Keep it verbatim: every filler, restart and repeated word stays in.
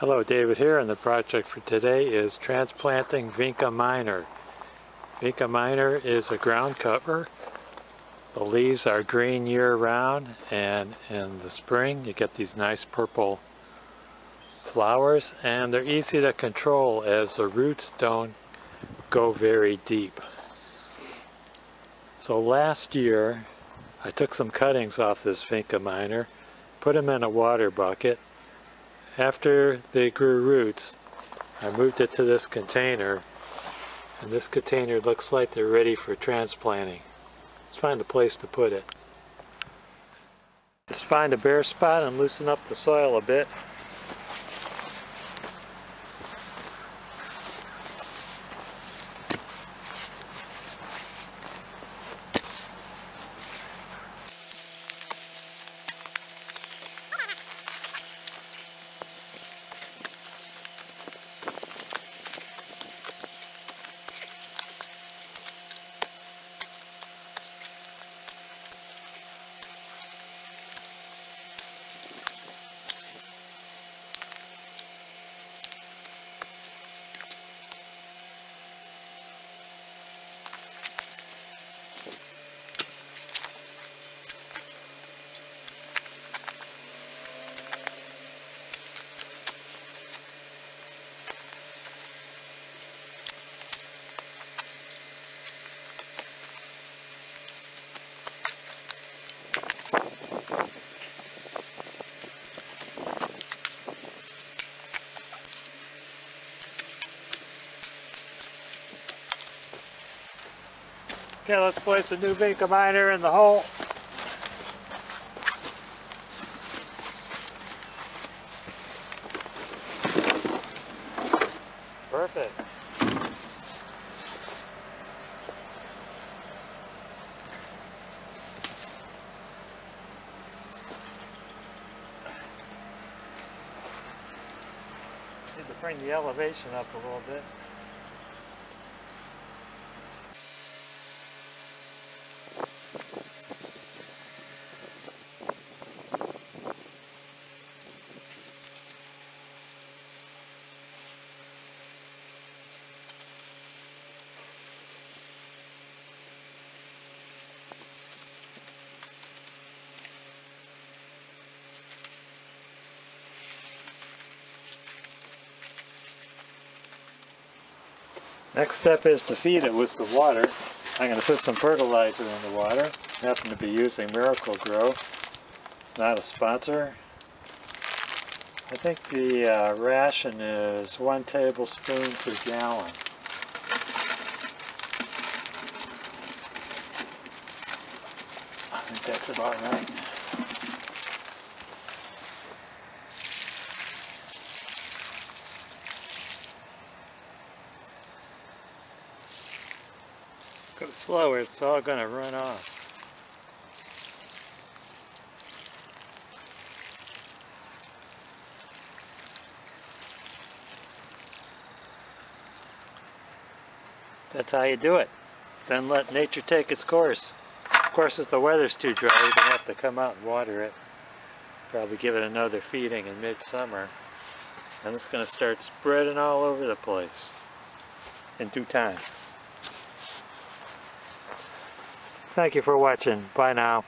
Hello, David here, and the project for today is transplanting Vinca Minor. Vinca Minor is a ground cover. The leaves are green year-round, and in the spring you get these nice purple flowers, and they're easy to control as the roots don't go very deep. So last year I took some cuttings off this Vinca Minor, put them in a water bucket. After they grew roots, I moved it to this container, and this container looks like they're ready for transplanting. Let's find a place to put it. Just find a bare spot and loosen up the soil a bit. Okay, let's place a new Vinca Minor in the hole. Perfect. Need to bring the elevation up a little bit. Next step is to feed it with some water. I'm going to put some fertilizer in the water. I happen to be using Miracle-Gro, not a sponsor. I think the uh, ration is one tablespoon per gallon. I think that's about right. Go slower, it's all going to run off. That's how you do it. Then let nature take its course. Of course, if the weather's too dry, you're going to have to come out and water it. Probably give it another feeding in midsummer. And it's going to start spreading all over the place in due time. Thank you for watching. Bye now.